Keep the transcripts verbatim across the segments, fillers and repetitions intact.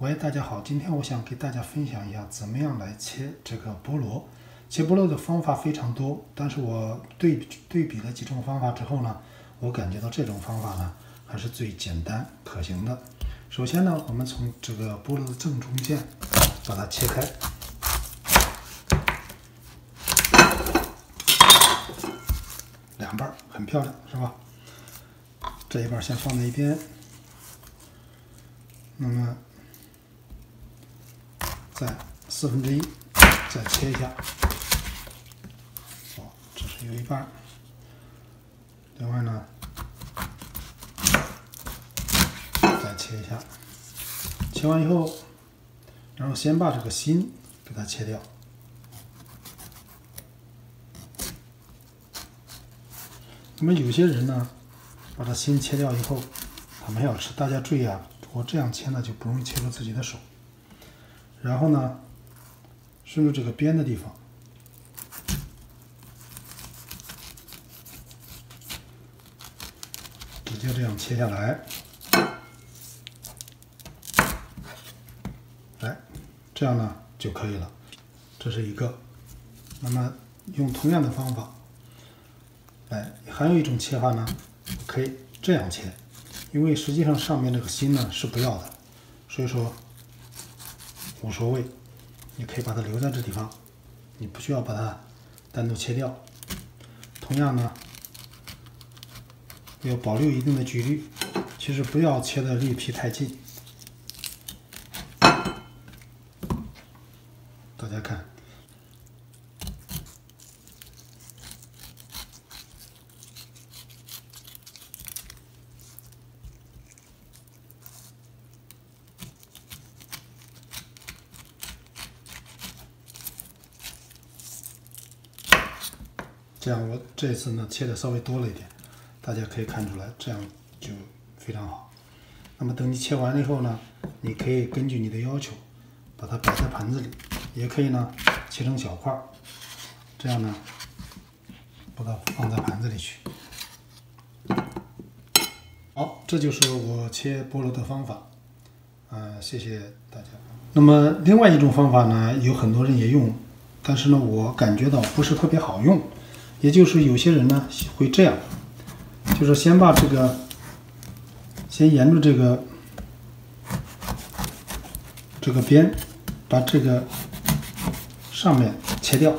喂，大家好，今天我想给大家分享一下怎么样来切这个菠萝。切菠萝的方法非常多，但是我对比对比了几种方法之后呢，我感觉到这种方法呢还是最简单可行的。首先呢，我们从这个菠萝的正中间把它切开。 两半很漂亮，是吧？这一半先放在一边，那么再四分之一再切一下。哦，这是有一半。另外呢，再切一下。切完以后，然后先把这个心给它切掉。 那么有些人呢，把它心切掉以后，他们要吃。大家注意啊，我这样切呢就不容易切到自己的手。然后呢，顺着这个边的地方，直接这样切下来。来，这样呢就可以了。这是一个。那么用同样的方法。 哎，还有一种切法呢，可以这样切，因为实际上上面这个心呢是不要的，所以说无所谓，你可以把它留在这地方，你不需要把它单独切掉。同样呢，要保留一定的距离，其实不要切的离皮太近。大家看。 这样我这次呢切的稍微多了一点，大家可以看出来，这样就非常好。那么等你切完了以后呢，你可以根据你的要求，把它摆在盘子里，也可以呢切成小块，这样呢把它放在盘子里去。好，这就是我切菠萝的方法。呃，谢谢大家。那么另外一种方法呢，有很多人也用，但是呢我感觉到不是特别好用。 也就是有些人呢会这样，就是先把这个，先沿着这个这个边，把这个上面切掉，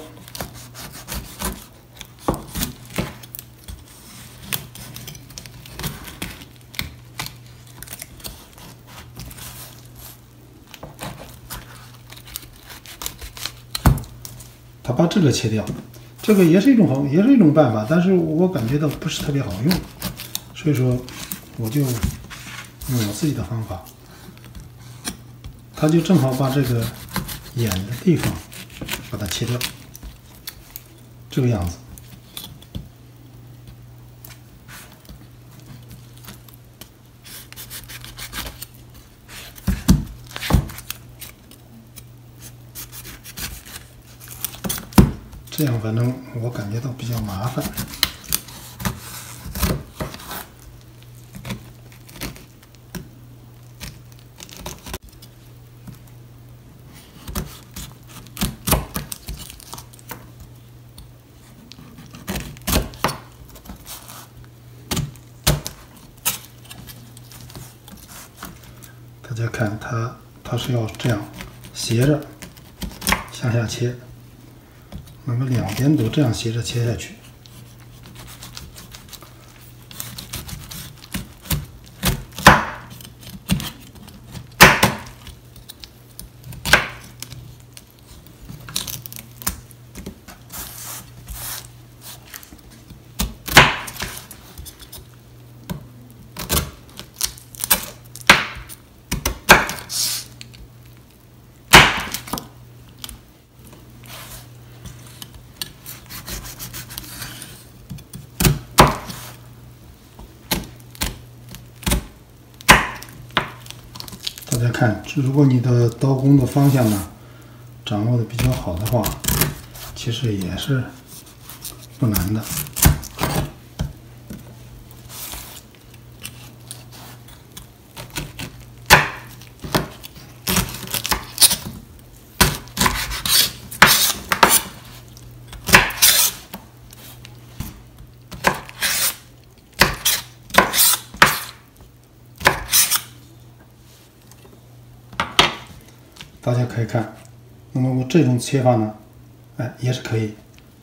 他把这个切掉。 这个也是一种好，也是一种办法，但是我感觉到不是特别好用，所以说我就用我自己的方法，它就正好把这个眼的地方把它切掉，这个样子。这样反正我感觉到比较麻烦。大家看它，它是要这样斜着向下切。 那么两边都这样斜着切下去，大家看，如果你的刀工的方向呢掌握的比较好的话，其实也是不难的。大家可以看。那么我这种切法呢，哎，也是可以。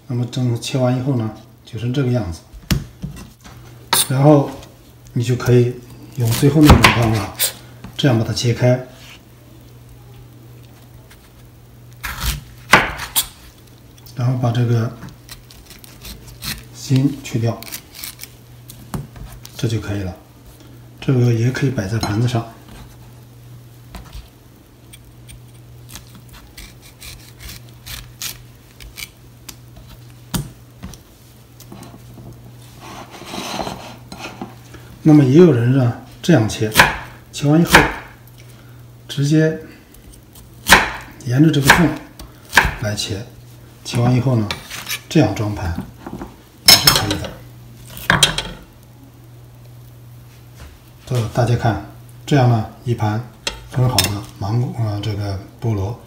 那么整切完以后呢，就是这个样子。然后你就可以用最后那种方法，这样把它切开。 然后把这个芯去掉，这就可以了。这个也可以摆在盘子上。那么也有人呢这样切，切完以后直接沿着这个缝来切。 切完以后呢，这样装盘也是可以的。这大家看，这样呢一盘很好的芒果啊、呃，这个菠萝